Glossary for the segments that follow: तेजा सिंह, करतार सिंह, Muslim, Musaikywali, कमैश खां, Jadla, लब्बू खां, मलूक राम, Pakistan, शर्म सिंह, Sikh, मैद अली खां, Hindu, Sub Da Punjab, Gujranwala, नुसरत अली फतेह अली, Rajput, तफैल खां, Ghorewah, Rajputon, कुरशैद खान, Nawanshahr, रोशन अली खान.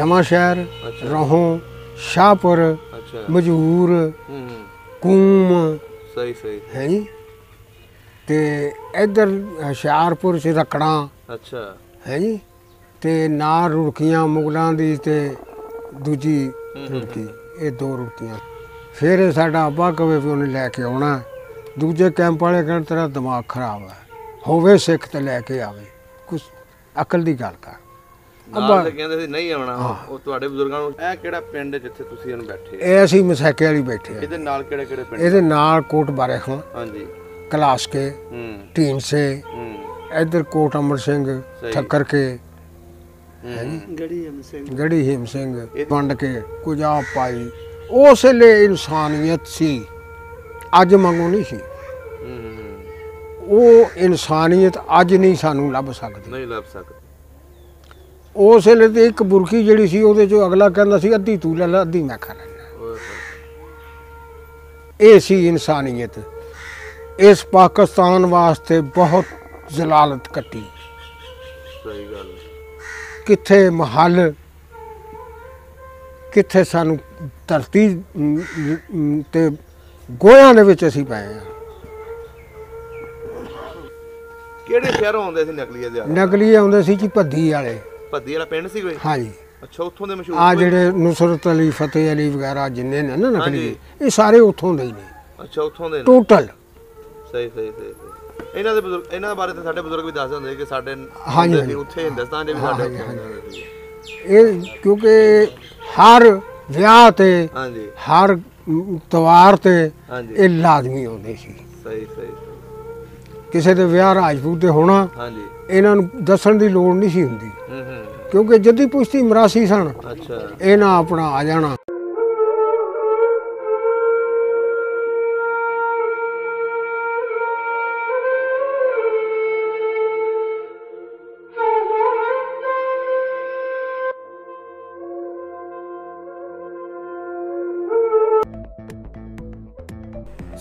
नवांशहर, रोहों, शाहपुर, मजहूर, कूम, सही सही है जी। ते इधर हुशियारपुर से रखड़ा, अच्छा है जी। ते नार रुड़कियां मुगलों दी ते दूजी रुड़की, ये दो रुड़कियां। फिर साडा अब्बा कवे भी उन्हें लैके आना। दूजे कैंप वाले कहण तेरा दिमाग खराब है, होवे सिख तो लैके आवे, कुछ अकल की गल कर। गढ़ी हिम सिंह बंड के कुजा पाई उस इंसानियत सी, अज मंगो नहीं सी। इंसानियत अज नहीं सानू लभ सकदी। उस वेले तो एक बुरकी जिहड़ी सी उहदे चों अगला कहंदा सी अद्धी तू लै लै अद्धी मैं खा लैंदा। इह सी इंसानियत। इस पाकिस्तान वास्ते बहुत जलालत कट्टी। सही गल। किथे महल, किथे सानू धरती ते गोहिआं दे विच असीं पए आं। ਕਿਹੜੇ ਸ਼ਹਿਰੋਂ ਆਉਂਦੇ ਸੀ ਨਕਲੀਏ ਦੇ? ਨਕਲੀਏ ਆਉਂਦੇ ਸੀ ਜੀ ਭੱਦੀ ਵਾਲੇ। ਭੱਦੀ ਵਾਲਾ ਪਿੰਡ ਸੀ ਕੋਈ? ਹਾਂਜੀ। ਅੱਛਾ, ਉੱਥੋਂ ਦੇ ਮਸ਼ਹੂਰ ਆ ਜਿਹੜੇ ਨੁਸਰਤ ਅਲੀ, ਫਤਿਹ ਅਲੀ ਵਗੈਰਾ ਜਿੰਨੇ ਨੇ ਨਾ ਨਕਲੀਏ, ਇਹ ਸਾਰੇ ਉੱਥੋਂ ਦੇ ਹੀ ਨੇ। ਅੱਛਾ, ਉੱਥੋਂ ਦੇ ਨੇ ਟੋਟਲ। ਸਹੀ ਸਹੀ ਸਹੀ। ਇਹਨਾਂ ਦੇ ਬਜ਼ੁਰਗ, ਇਹਨਾਂ ਬਾਰੇ ਤਾਂ ਸਾਡੇ ਬਜ਼ੁਰਗ ਵੀ ਦੱਸਦੇ ਹੁੰਦੇ ਕਿ ਸਾਡੇ ਹਾਂਜੀ ਉੱਥੇ ਹਿੰਦੁਸਤਾਨ ਦੇ ਵੀ ਸਾਡੇ ਹੁੰਦੇ ਇਹ, ਕਿਉਂਕਿ ਹਰ ਵਿਆਹ ਤੇ ਹਾਂਜੀ ਹਰ ਤਿਉਹਾਰ ਤੇ ਇਹ ਲਾਜ਼ਮੀ ਆਉਂਦੇ ਸੀ। ਸਹੀ ਸਹੀ। किसी के विआह राजपूत होना इन्हां नूं दस्सण दी लोड़ नहीं सी हुंदी, क्योंकि जद्दी पुश्ती मरासी सन। इन्हां अपना आ जाना।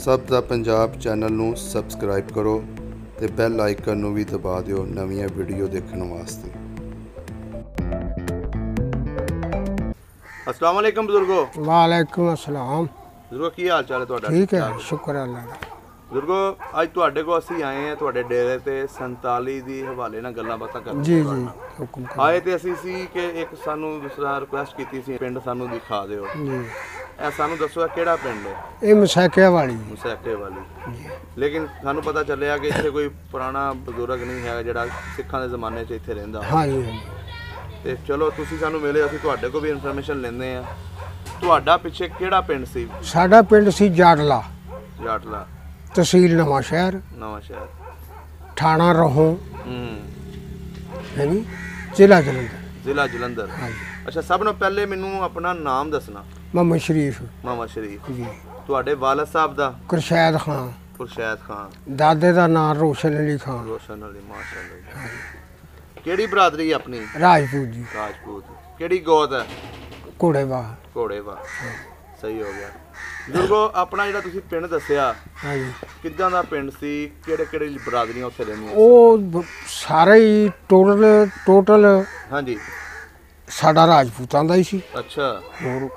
सब दा पंजाब चैनल नूं सबसक्राइब करो ते बैल आइकन भी दबा दिओ नवीं वीडियो देखने वास्ते। अस्सलाम वालेकुम बुजुर्गो। वालेकुम अस्सलाम। बुजुर्गो की हाल चाल है तुहाडा? ठीक है, शुक्र है अल्लाह दा। बुजुर्गो अज तुहाडे को असीं आए हैं तुहाडे डेरे ते 47 दी हवाले नाल गल्लां बातां करन। जी जी, हुकम करो। आए ते असीं सी कि एक सानू दूसरा रिक्वेस्ट कीती सी पिंड सानू दिखा दिओ। जी, ਇਹ ਸਾਨੂੰ ਦੱਸੋ ਕਿਹੜਾ ਪਿੰਡ ਹੈ? ਇਹ ਮਸਾਕਿਆ ਵਾਲੀ। ਮਸਾਕਿਆ ਵਾਲੀ। ਲੇਕਿਨ ਸਾਨੂੰ ਪਤਾ ਚੱਲਿਆ ਕਿ ਇੱਥੇ ਕੋਈ ਪੁਰਾਣਾ ਬਜ਼ੁਰਗ ਨਹੀਂ ਹੈਗਾ ਜਿਹੜਾ ਸਿੱਖਾਂ ਦੇ ਜ਼ਮਾਨੇ 'ਚ ਇੱਥੇ ਰਹਿੰਦਾ। ਹਾਂਜੀ। ਤੇ ਚਲੋ ਤੁਸੀਂ ਸਾਨੂੰ ਮਿਲੇ, ਅਸੀਂ ਤੁਹਾਡੇ ਕੋਲ ਵੀ ਇਨਫੋਰਮੇਸ਼ਨ ਲੈਂਦੇ ਆ। ਤੁਹਾਡਾ ਪਿੱਛੇ ਕਿਹੜਾ ਪਿੰਡ ਸੀ? ਸਾਡਾ ਪਿੰਡ ਸੀ ਜਾਟਲਾ। ਜਾਟਲਾ, ਤਹਿਸੀਲ ਨਵਾਂਸ਼ਹਿਰ। ਨਵਾਂਸ਼ਹਿਰ, ਥਾਣਾ ਰੋਹੋਂ। ਹਾਂਜੀ। ਜ਼ਿਲ੍ਹਾ ਜਲੰਧਰ। ਜ਼ਿਲ੍ਹਾ ਜਲੰਧਰ। ਹਾਂਜੀ। ਅੱਛਾ, ਸਭ ਤੋਂ ਪਹਿਲੇ ਮੈਨੂੰ ਆਪਣਾ ਨਾਮ ਦੱਸਣਾ। मामा शरीफ। मामा शरीफ जी। तुहाडे वालिद साहब दा? कुरशैद खान। कुरशैद खान। दादे दा नाम रोशन अली खान। रोशन अली, माशाअल्लाह। केड़ी बरादरी है अपनी? राजपूत जी। राजपूत। केड़ी गोत है? घोड़ेवा। घोड़ेवा, सही हो गया। जुर्गो अपना जिहड़ा तुसीं पिंड दस्सिया, हां जी, किदां दा पिंड सी, केड़े केड़े बरादरियां उत्थे रहिंदियां? ओ सारे ही टोटल हां जी साडा राजपूतां दा ही सी। अच्छा। होर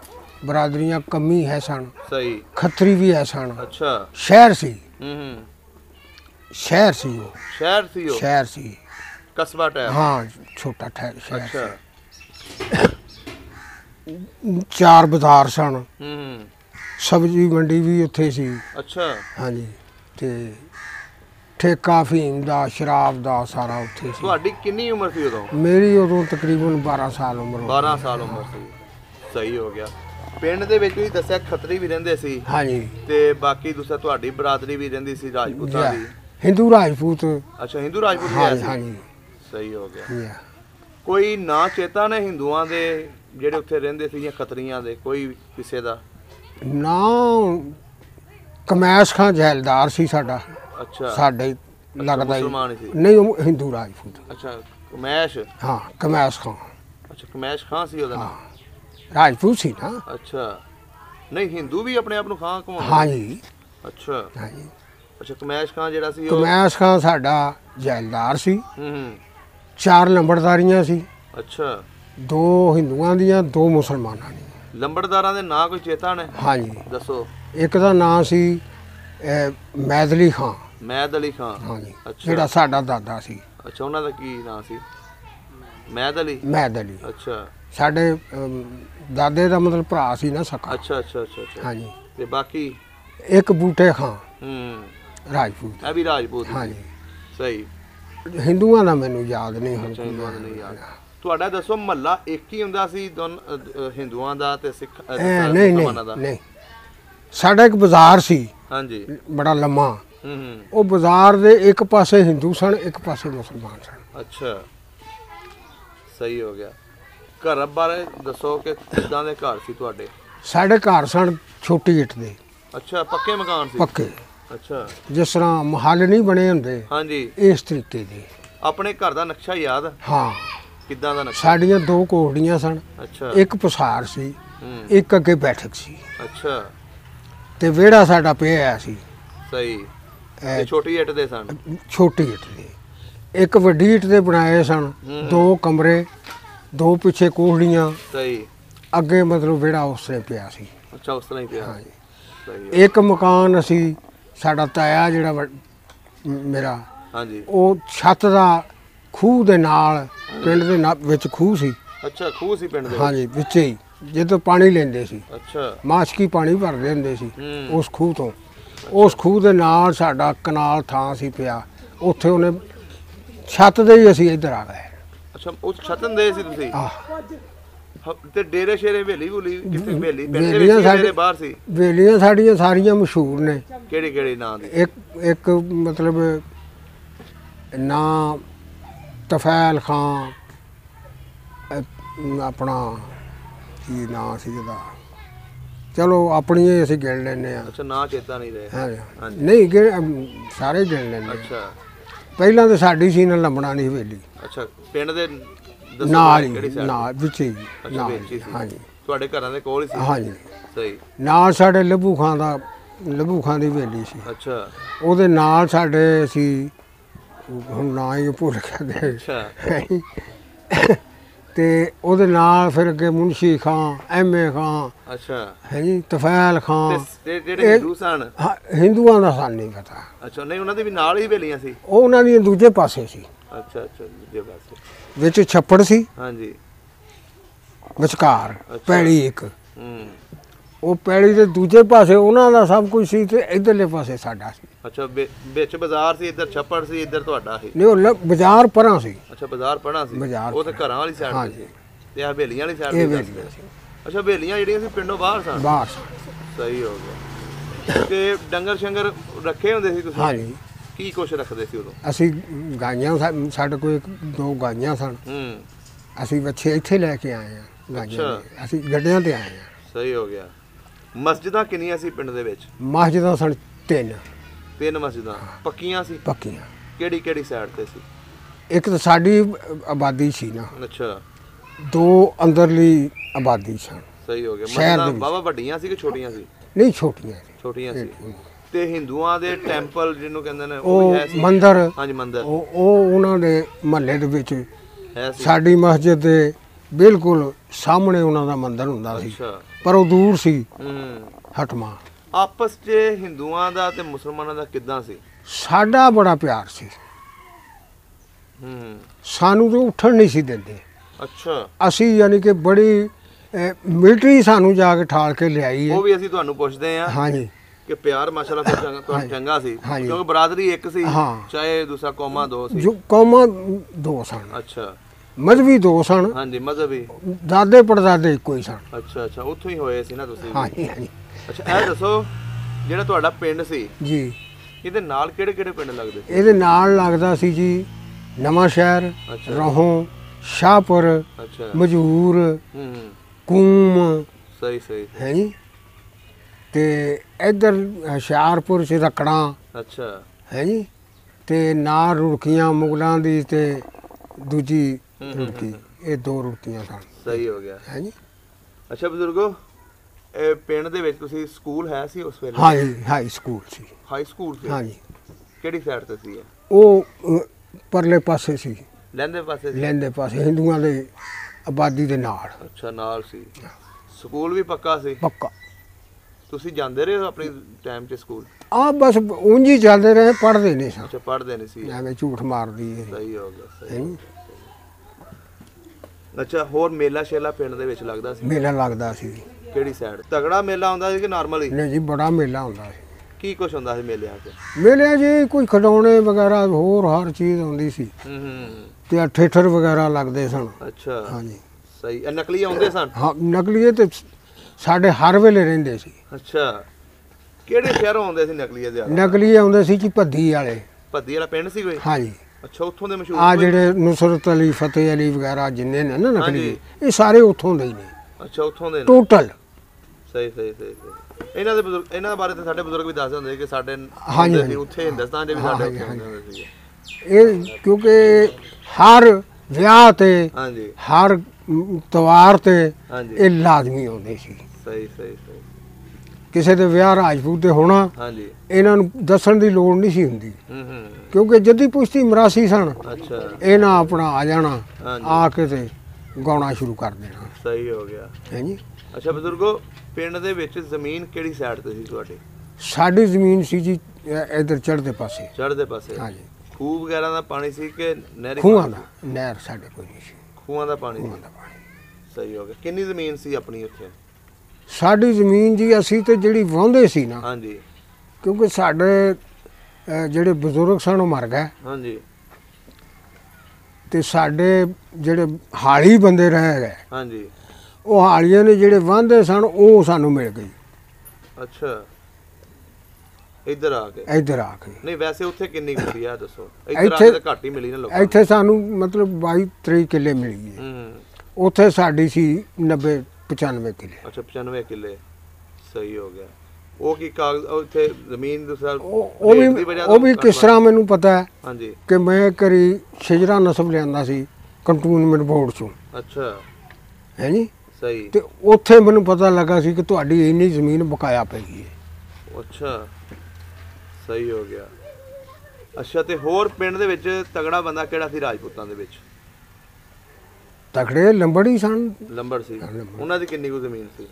बरादरियां कमी है सन। सही। खतरी भी है सन। अच्छा। शहर सी। शहर सी। वो शहर सी। वो शहर सी, कस्बा टाइप। हाँ, छोटा टाइप शहर। अच्छा। चार बाजार सन। सब्जी मंडी भी उत्थे सी। अच्छा। हाँ जी। ते ठेका फीम दा, शराब दा, सारा उत्थे सी। तुहाडी कितनी उम्र सी उदों? मेरी उदों तकरीबन 12 साल उम्र। 12 साल उम्र सी, सही हो गया। ਪਿੰਡ ਦੇ ਵਿੱਚ ਵੀ ਦੱਸਿਆ ਖੱਤਰੀ ਵੀ ਰਹਿੰਦੇ ਸੀ। ਹਾਂਜੀ। ਤੇ ਬਾਕੀ ਦੂਸਰਾ ਤੁਹਾਡੀ ਬਰਾਦਰੀ ਵੀ ਰਹਿੰਦੀ ਸੀ ਰਾਜਪੂਤਾਂ ਦੀ? ਹਿੰਦੂ ਰਾਜਪੂਤ। ਅੱਛਾ, ਹਿੰਦੂ ਰਾਜਪੂਤ ਵੀ ਸੀ। ਹਾਂਜੀ, ਸਹੀ ਹੋ ਗਿਆ। ਕੋਈ ਨਾਂ ਚੇਤਾ ਨੇ ਹਿੰਦੂਆਂ ਦੇ ਜਿਹੜੇ ਉੱਥੇ ਰਹਿੰਦੇ ਸੀ ਜਾਂ ਖੱਤਰੀਆਂ ਦੇ? ਕੋਈ ਕਿਸੇ ਦਾ ਨਾਂ? ਕਮੈਸ਼ ਖਾਂ ਜੈਲਦਾਰ ਸੀ ਸਾਡਾ। ਅੱਛਾ। ਸਾਡੇ ਲੱਗਦਾ ਨਹੀਂ, ਉਹ ਹਿੰਦੂ ਰਾਜਪੂਤ। ਅੱਛਾ, ਕਮੈਸ਼। ਹਾਂ, ਕਮੈਸ਼ ਖਾਂ। ਅੱਛਾ, ਕਮੈਸ਼ ਖਾਂ ਸੀ ਉਹਦਾ ਨਾਮ। राजपूत सी ना। अच्छा, नहीं हिंदू भी अपने आप को खां कमांदा? हां जी। अच्छा। हां जी। अच्छा, कमैश खां जेड़ा सी ओ? कमैश खां साडा जैलदार सी। चार लंबड़दारियां सी। अच्छा। दो हिंदुआं दियां दो मुसलमानां दियां। लंबड़दारां दे नाम कोई चेता ने? हाँ जी दसो। एक दा नाम सी मैद अली खां। मैद अली खां, हाँ जी। अच्छा जेड़ा साडा दादा सी। अच्छा उन्हां दा की नाम सी? मैद अली। मैद अली, अच्छा। साडे दादे दा मतलब भरा सी ना सका। अच्छा अच्छा अच्छा, हाँ जी। ते बाकी एक बूटे खां राजपूत। ए भी राजपूत, हाँ जी सही। हिंदुआं दा मैनूं याद नहीं। अच्छा हिंदुआं दा नहीं याद। ਤੁਹਾਡਾ ਦੱਸੋ ਮਹੱਲਾ ਇੱਕ ਹੀ ਹੁੰਦਾ ਸੀ ਹਿੰਦੂਆਂ ਦਾ ਤੇ ਸਿੱਖ ਮੁਸਲਮਾਨਾਂ ਦਾ? ਨਹੀਂ, ਸਾਡਾ ਇੱਕ ਬਾਜ਼ਾਰ ਸੀ, ਹਾਂਜੀ, ਬੜਾ ਲੰਮਾ। ਉਹ ਬਾਜ਼ਾਰ ਦੇ ਇੱਕ ਪਾਸੇ ਹਿੰਦੂ ਸਨ, ਇੱਕ ਪਾਸੇ ਮੁਸਲਮਾਨ ਸਨ। ਅੱਛਾ ਸਹੀ ਹੋ ਗਿਆ। ਘਰ ਬਾਰੇ ਦੱਸੋ ਕਿ ਕਿਦਾਂ ਦੇ ਘਰ ਸੀ ਤੁਹਾਡੇ? ਸਾਡੇ ਘਰ ਸਨ ਛੋਟੀ ਇੱਟ ਦੇ। ਅੱਛਾ ਪੱਕੇ ਮਕਾਨ ਸੀ? ਪੱਕੇ। ਅੱਛਾ ਜਿਸ ਤਰ੍ਹਾਂ ਮਹੱਲ ਨਹੀਂ ਬਣੇ ਹੁੰਦੇ, ਹਾਂਜੀ, ਇਸ ਤਰੀਕੇ ਦੇ। ਆਪਣੇ ਘਰ ਦਾ ਨਕਸ਼ਾ ਯਾਦ? ਹਾਂ। ਕਿੱਦਾਂ ਦਾ ਨਕਸ਼ਾ? ਸਾਡੀਆਂ ਦੋ ਕੋਠੜੀਆਂ ਸਨ। ਅੱਛਾ। ਇੱਕ ਪਸਾਰ ਸੀ, ਇੱਕ ਅੱਗੇ ਬੈਠਕ ਸੀ। ਅੱਛਾ। ਤੇ ਵਿਹੜਾ ਸਾਡਾ ਪਿਆ ਸੀ। ਸਹੀ। ਤੇ ਛੋਟੀ ਇੱਟ ਦੇ ਸਨ? ਛੋਟੀ ਇੱਟ ਦੇ। ਇੱਕ ਵੱਡੀ ਇੱਟ ਦੇ ਬਣਾਏ ਸਨ ਦੋ ਕਮਰੇ, ਦੋ ਪਿੱਛੇ ਕੋਠੜੀਆਂ। ਸਹੀ। ਅੱਗੇ ਮਤਲਬ ਵਿਹੜਾ ਉਸ ਤਰ੍ਹਾਂ ਪਿਆ ਸੀ। ਅੱਛਾ ਉਸ ਤਰ੍ਹਾਂ ਹੀ ਪਿਆ। ਹਾਂ ਜੀ ਸਹੀ। ਇੱਕ ਮਕਾਨ ਅਸੀਂ, ਸਾਡਾ ਤਾਇਆ ਜਿਹੜਾ ਮੇਰਾ, ਹਾਂਜੀ, ਉਹ ਛੱਤ ਦਾ खूह के नाल पिंड दे खूह सी। अच्छा खूह सी पिंड दे? हाँ जी विच ही, जिदों पानी लेंदे सी। अच्छा। माशकी पानी भरदे हुंदे सी उस खूह तो। अच्छा। उस खूह के नाल साडा कनाल थां सी पिया, उत्थे ओहने छत दे ही असीं इधर आ गए। अच्छा उस छतन दे सी तुसीं? हां। ते डेरे शेरे वेली वूली किथे वेली पिंड दे साडे बाहर सी? वेलियां साडीयां सारियां मशहूर ने। केड़े केड़े नाम दे? एक एक मतलब नाम तफैल खां, अपना की नाम सी जिहदा, चलो अपनी असीं गिण लैंदे आं। अच्छा नाम चेता नहीं रहे? हाँ जी नहीं सारे गिण लैंदे। अच्छा पहलां ते साडी सी ना लंबड़ा नहीं हवेली। अच्छा पिंड दे नाल ही, नाल विच ही। हाँ जी तुहाडे घरां दे कोल ही सी? हाँ जी सही। नाल साडे लब्बू खां दा, लब्बू खां दी हवेली सी। अच्छा ओहदे नाल साडे असीं ना ही भुल गए ते ओहदे नाल फिर अगे मुंशी खां, एम ए खां। अच्छा है जी तफैल खां। हिंदू सन? हिंदुआं दा सन नहीं पता। अच्छा नहीं उन्हां दी भी नाल ही हवेलियां सी? ओह उन्हां दी दूजे पासे सी। अच्छा अच्छा दूजे पासे विच छप्पड़ सी। हां जी विचकार पैड़ी एक, ਉਹ ਪੈੜੀ ਦੇ ਦੂਜੇ ਪਾਸੇ ਉਹਨਾਂ ਦਾ ਸਭ ਕੁਝ ਸੀ ਤੇ ਇਧਰਲੇ ਪਾਸੇ ਸਾਡਾ ਸੀ। ਅੱਛਾ ਵਿੱਚ ਬਾਜ਼ਾਰ ਸੀ, ਇਧਰ ਛੱਪੜ ਸੀ, ਇਧਰ ਤੁਹਾਡਾ ਸੀ? ਨਹੀਂ ਬਾਜ਼ਾਰ ਪਰਾਂ ਸੀ। ਅੱਛਾ ਬਾਜ਼ਾਰ ਪਰਾਂ ਸੀ, ਉਹ ਤੇ ਘਰਾਂ ਵਾਲੀ ਸਾਈਡ ਤੇ ਸੀ ਤੇ ਆ ਹਵੇਲੀਆਂ ਵਾਲੀ ਸਾਈਡ ਤੇ ਸੀ। ਅੱਛਾ ਹਵੇਲੀਆਂ ਜਿਹੜੀਆਂ ਸੀ ਪਿੰਡੋਂ ਬਾਹਰ ਸਨ? ਬਾਹਰ ਸਨ। ਸਹੀ ਹੋ ਗਿਆ। ਤੇ ਡੰਗਰ ਸ਼ੰਗਰ ਰੱਖੇ ਹੁੰਦੇ ਸੀ ਤੁਸੀਂ? ਹਾਂ ਜੀ। ਕੀ ਕੁਛ ਰੱਖਦੇ ਸੀ ਉਦੋਂ? ਅਸੀਂ ਗਾਈਆਂ, ਸਾਡੇ ਕੋਲ ਦੋ ਗਾਈਆਂ ਸਨ। ਅਸੀਂ ਵੱਛੇ ਇੱਥੇ ਲੈ ਕੇ ਆਏ ਹਾਂ ਗਾਈਆਂ, ਅਸੀਂ ਗੱਡਿਆਂ ਤੇ ਆਏ ਹਾਂ। ਸਹੀ ਹੋ ਗਿਆ। ਮਸਜਿਦਾਂ ਕਿੰਨੀਆਂ ਸੀ ਪਿੰਡ ਦੇ ਵਿੱਚ? ਮਸਜਿਦਾਂ ਸਨ ਤਿੰਨ। ਤਿੰਨ ਮਸਜਿਦਾਂ ਪੱਕੀਆਂ ਸੀ? ਪੱਕੀਆਂ। ਕਿਹੜੀ ਕਿਹੜੀ ਸਾਈਡ ਤੇ ਸੀ? ਇੱਕ ਤਾਂ ਸਾਡੀ ਆਬਾਦੀ ਸੀ ਨਾ। ਅੱਛਾ ਦੋ ਅੰਦਰਲੀ ਆਬਾਦੀ ਸਨ। ਸਹੀ ਹੋ ਗਿਆ। ਮਸਜਿਦਾਂ ਬਾਵਾ ਵੱਡੀਆਂ ਸੀ ਕਿ ਛੋਟੀਆਂ ਸੀ? ਨਹੀਂ ਛੋਟੀਆਂ ਸੀ। ਛੋਟੀਆਂ ਸੀ। ਤੇ ਹਿੰਦੂਆਂ ਦੇ ਟੈਂਪਲ ਜਿਹਨੂੰ ਕਹਿੰਦੇ ਨੇ ਉਹ ਹੈ ਸੀ? ਮੰਦਿਰ। ਹਾਂਜੀ ਮੰਦਿਰ। ਉਹ ਉਹਨਾਂ ਦੇ ਮਹੱਲੇ ਦੇ ਵਿੱਚ ਸਾਡੀ ਮਸਜਿਦ ਦੇ ਬਿਲਕੁਲ ਸਾਹਮਣੇ ਉਹਨਾਂ ਦਾ ਮੰਦਿਰ ਹੁੰਦਾ ਸੀ। ਅੱਛਾ पर वो दूर सी हटमा। आपस च हिंदुआं दा ते मुसलमानां दा किदां सी? साडा बड़ा प्यार सी। सानू तो उठण नहीं सी देंदे। अच्छा असी यानी कि बड़ी मिलिट्री सानू जाके ठाल के लियाई है। वो भी असी तुहानू पुछदे हां। हां जी कि प्यार माशाल्लाह तुहानू चंगा सी क्योंकि बरादरी एक सी। हां चाहे दूसरा कौमा दो सी? जो कौमा दो सन। अच्छा ਮਜ਼ਬੀ ਦੋ ਸਨ? ਹਾਂਜੀ ਮਜ਼ਬੀ। ਦਾਦੇ ਪੜਦਾਦੇ ਇੱਕੋ ਹੀ ਸਨ। ਅੱਛਾ ਅੱਛਾ ਉੱਥੋਂ ਹੀ ਹੋਏ ਸੀ ਨਾ ਤੁਸੀਂ? ਹਾਂਜੀ ਹਾਂਜੀ। ਅੱਛਾ ਇਹ ਦੱਸੋ ਜਿਹੜਾ ਤੁਹਾਡਾ ਪਿੰਡ ਸੀ ਜੀ, ਇਹਦੇ ਨਾਲ ਕਿਹੜੇ ਕਿਹੜੇ ਪਿੰਡ ਲੱਗਦੇ ਸੀ? ਇਹਦੇ ਨਾਲ ਲੱਗਦਾ ਸੀ ਜੀ ਨਵਾਂਸ਼ਹਿਰ, ਰਹੋਂ, ਸ਼ਾਹਪੁਰ, ਮਜੂਰ, ਕੂਮ। ਸਹੀ ਸਹੀ ਹੈ ਜੀ। ਤੇ ਇੱਧਰ ਹੁਸ਼ਿਆਰਪੁਰ ਚ ਰਕੜਾਂ। ਅੱਛਾ ਹੈ ਜੀ। ਤੇ ਨਾਲ ਰੁੜਕੀਆਂ ਮੁਗਲਾਂ ਦੀ ਤੇ ਦੂਜੀ ਰੁੜਕੀ, ਇਹ ਦੋ ਰੁੜਕੀਆਂ ਸਨ। ਸਹੀ ਹੋ ਗਿਆ ਹੈ ਜੀ। ਅੱਛਾ ਬਜ਼ੁਰਗੋ ਇਹ ਪਿੰਡ ਦੇ ਵਿੱਚ ਤੁਸੀਂ ਸਕੂਲ ਹੈ ਸੀ ਉਸ ਵੇਲੇ? ਹਾਂ ਜੀ ਹਾਈ ਸਕੂਲ ਸੀ। ਹਾਈ ਸਕੂਲ ਸੀ? ਹਾਂ ਜੀ। ਕਿਹੜੀ ਸਾਈਡ ਤੇ ਸੀ ਉਹ? ਪਰਲੇ ਪਾਸੇ ਸੀ। ਲਹਿੰਦੇ ਪਾਸੇ? ਲਹਿੰਦੇ ਪਾਸੇ ਹਿੰਦੂਆਂ ਦੇ आबादी के नाल। अच्छा नाल सी स्कूल भी पक्का सी? पक्का। तुसी जांदे रहे हो अपने टाइम च स्कूल? हां बस उंज ही जांदे रहे, पढ़दे नहीं सी। अच्छा पढ़दे नहीं सी, एवें झूठ मारदी है। सही हो गया, सही। अच्छा होर मेला शेला पिंड दे विच लगदा सी? मेला लगदा सी। केड़ी साइड तगड़ा मेला हुंदा सी कि नॉर्मल ही? नहीं जी बड़ा मेला हुंदा सी। की कुछ हुंदा सी मेले आके? मेले जी कोई खिडौने वगैरह होर हर चीज हुंदी सी। ते थिएटर वगैरह लगदे सन। अच्छा हां जी सही। नकली आउंदे सन? हां नकलीए ते साडे हर वेले रहंदे सी। अच्छा केड़े शहरों आउंदे सी नकलीए ज्यादा? नकलीए आउंदे सी जी भद्दी वाले। भद्दी वाला पिंड सी कोई? हां जी। अच्छा उथों दे मशहूर आ जेड़े नुसरत अली फतेह अली वगैरह जिन्ने ने ना नकली, ये सारे उथों दे ही ने। अच्छा उथों दे टोटल। सही सही सही। इना दे बुजुर्ग इना बारे ते साडे बुजुर्ग भी दसदे हुंदे कि साडे उथे उथे हिंदुस्तान दे भी साडे उथे ए क्योंकि हर विआह ते हां जी हर त्योहार ते ए लाजमी आउंदे सी। सही सही सही। किसी के विआह राजपूत होना इन्हां नूं दस्सण दी लोड़ नहीं सी हुंदी क्योंकि जद्दी पुश्ती मरासी सन। अच्छा इन्हां अपना आ जाना आके ते गाउणा शुरू कर देना। सही हो गया है जी। अच्छा बुजुर्गो पिंड दे विच जमीन केड़ी साइड ते सी तुहाडी? साडी जमीन सी जी इधर चढ़दे पासे। चढ़दे पासे? हां जी। खूह वगैरह दा पानी सी के नहर? खूहां दा, नहर साडे कोई नहीं सी। खूहां दा पानी? खूहां दा पानी। सही हो गया। कितनी जमीन सी अपनी उत्थे? साड़ी जमीन जी असी तो जी वाहते सी ना। हाँ जी। क्योंकि साढ़े जोड़े बजुर्ग सन मर गए। हाँ जी। तो साढ़े जोड़े हाली बंदे रह गए। हाँ जी। वो हालिया ने जोड़े वाहते सन वो सानू मिल गई। अच्छा इधर आके? इधर आके नहीं वैसे उत्थे कितनी मिली है दसो? इधर आके घट ही मिली ना लोगों? इत्थे सानू मतलब 22-23 किले मिली है। उत्थे साड़ी सी 90-95 किले। अच्छा 95 किले। सही हो गया। वो की कागज उथे जमीन दूसरा वो भी किस तरह मैनू पता है। हां जी। कि मैं करी शिजरा नस्ब लियांदा सी कंटोनमेंट बोर्ड चो। अच्छा है जी सही। ते ओथे मैनू पता लगा सी कि तुहाडी इन्नी जमीन बकाया पई है। अच्छा सही हो गया। अच्छा ते होर पिंड दे विच तगड़ा बंदा केड़ा सी राजपूतां दे विच? तखड़े लंबड़ ही सन। लंबड़ सी। उन्हां दी किन्नी जमीन सी?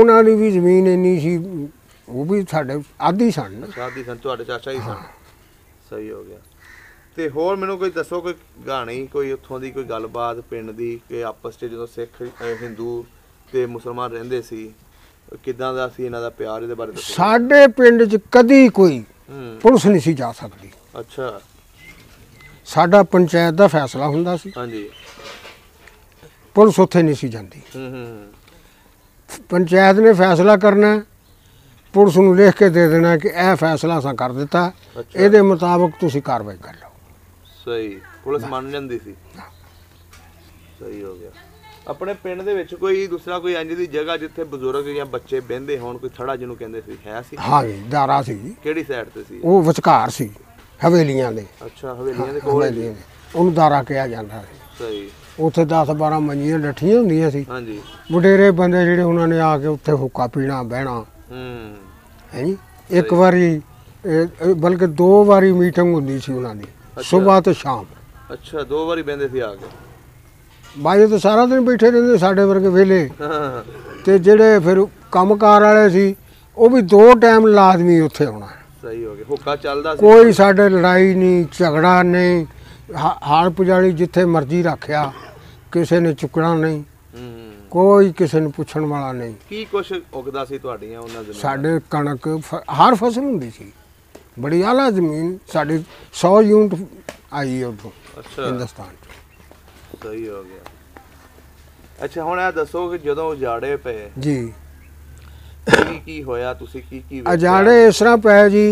उन्हां दी भी जमीन इन्नी सी वो भी साडे आधी सन ना। आधी सन तुहाडे चाचा ही सन। सही हो गया। ते होर मैनू कोई दसो कोई कहानी कोई उत्थों दी कोई गलबात पिंड दी कि आपस च जदों सिख हिंदू ते मुसलमान रहंदे सी किदां दा सी इन्हां दा प्यार दे बारे दसो। साडे पिंड च कदी कोई पुलिस नहीं सी जा सकदी। अच्छा साडा पंचायत दा फैसला हुंदा सी। हां जी। पुलिस उत्थे नहीं सी जांदी। पंचायत ने फैसला करना पुलिस नूं लिख के दे देना कि यह फैसला असां कर दिता। अच्छा। इहदे मुताबिक तुसीं कार्रवाई कर लो। सही पुलिस मान लैंदी सी। सही हो गया। अपने पिंड दे विच कोई दूसरा कोई इंज दी जगह जिथे बजुर्ग या बच्चे बहंदे होण कोई थड़ा जिहनूं कहंदे सी है सी? हां जी दारा सी। किहड़ी साइड ते सी? ओह विचकार सी हवेलियां दे। अच्छा हवेलियां दे कोल हवेलियां दे ओनू दारा कहा जांदा सी। सही। उथे 10-12 मंजियां डठियां हुंदियां सी। हां जी। बुढेरे बंदे जिहड़े उन्हां ने आके उथे हुक्का पीना बहना है जी। एक बारी बल्कि 2 बारी मीटिंग हुंदी सी उन्हां दी। अच्छा। सुबह ते शाम। अच्छा 2 बारी बहंदे सी आके? बाजे तो सारा दिन बैठे रहंदे साडे वर्गे वेले। हां ते जिहड़े फिर कामकार वाले सी ओ भी 2 टाइम लाजमी उथे होना। सही हो गया। हुक्का चलदा सी कोई साडे लड़ाई नहीं झगड़ा नहीं। हाल पुजाली जिथे मर्जी रखिया किसी ने चुकना नहीं कोई किसी ने पूछण वाला नहीं। की कुछ उगदा सी तुहाडीयां उन्हां दी? साडे कणक हर फसल हुंदी सी। बड़ी आला जमीन साडी 100 यूनिट आई है उधर। अच्छा हिंदुस्तान। सही हो गया। अच्छा हुण आ दसो कि जदों उजाड़े पे जी की होया तुसी की उजाड़े इस तरह पे जी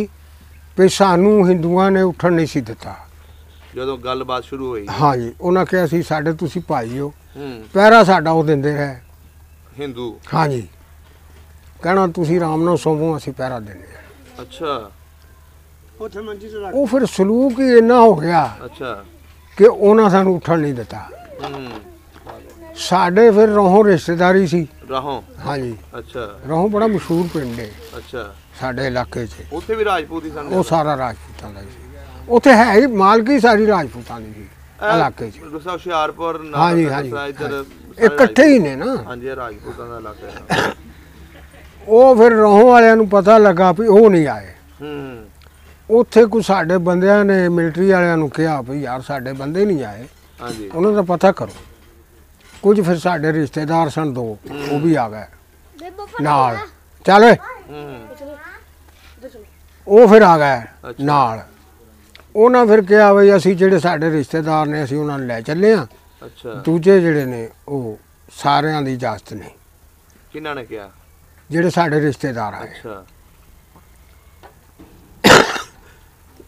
पे सानू हिंदुआं ने उठण नहीं सी दिता जदों गलबात शुरू हुई। हाँ जी उन्हें कहा सी साडे तुसी भाई हो पहरा साडा वो दिंदे रहे हिंदू। हाँ जी कहना तुसी राम नाल सोवो असीं पहरा देने। अच्छा वो फिर सलूक ही इन्ना हो गया। अच्छा कि उन्हें सानू उठण नहीं दिता। साडे फिर रोहों रिश्तेदारी सी। रोहों? हाँ जी। अच्छा रोहों बड़ा मशहूर पिंड है। अच्छा साडे इलाके च उत्थे भी राजपूत ही सन? वो सारा राजपूतां दा ही सी। उत्थे है ही मालकी सारी राजपूतां दी सी। इलाके हुशियारपुर इकट्ठे ही ने ना। हाँ जी राजपूतां दा इलाका है। ਉਹ ਫਿਰ ਰੋਹ ਵਾਲਿਆਂ ਨੂੰ ਪਤਾ ਲੱਗਾ ਵੀ ਉਹ ਨਹੀਂ ਆਏ। ਉੱਥੇ ਕੋਈ ਸਾਡੇ ਬੰਦਿਆਂ ਨੇ ਮਿਲਟਰੀ ਵਾਲਿਆਂ ਨੂੰ ਕਿਹਾ ਵੀ ਯਾਰ ਸਾਡੇ ਬੰਦੇ ਨਹੀਂ ਆਏ। ਹਾਂਜੀ ਉਹਨਾਂ ਦਾ ਪਤਾ ਕਰੋ। ਕੁਝ ਫਿਰ ਸਾਡੇ ਰਿਸ਼ਤੇਦਾਰ ਸਨ ਦੋ ਉਹ ਵੀ ਆ ਗਏ ਨਾਲ। ਚੱਲ ਓਏ ਉਹ ਫਿਰ ਆ ਗਏ ਨਾਲ। ਉਹਨਾਂ ਫਿਰ ਕਿਹਾ ਵੀ ਅਸੀਂ ਜਿਹੜੇ ਸਾਡੇ ਰਿਸ਼ਤੇਦਾਰ ਨੇ ਅਸੀਂ ਉਹਨਾਂ ਨੂੰ ਲੈ ਚੱਲੇ ਆ। ਅੱਛਾ ਦੂਜੇ ਜਿਹੜੇ ਨੇ ਉਹ ਸਾਰਿਆਂ ਦੀ ਇਜਾਜ਼ਤ ਨਹੀਂ। ਕਿਹਨਾਂ ਨੇ ਕਿਹਾ? ਜਿਹੜੇ ਸਾਡੇ ਰਿਸ਼ਤੇਦਾਰ ਆਏ। ਅੱਛਾ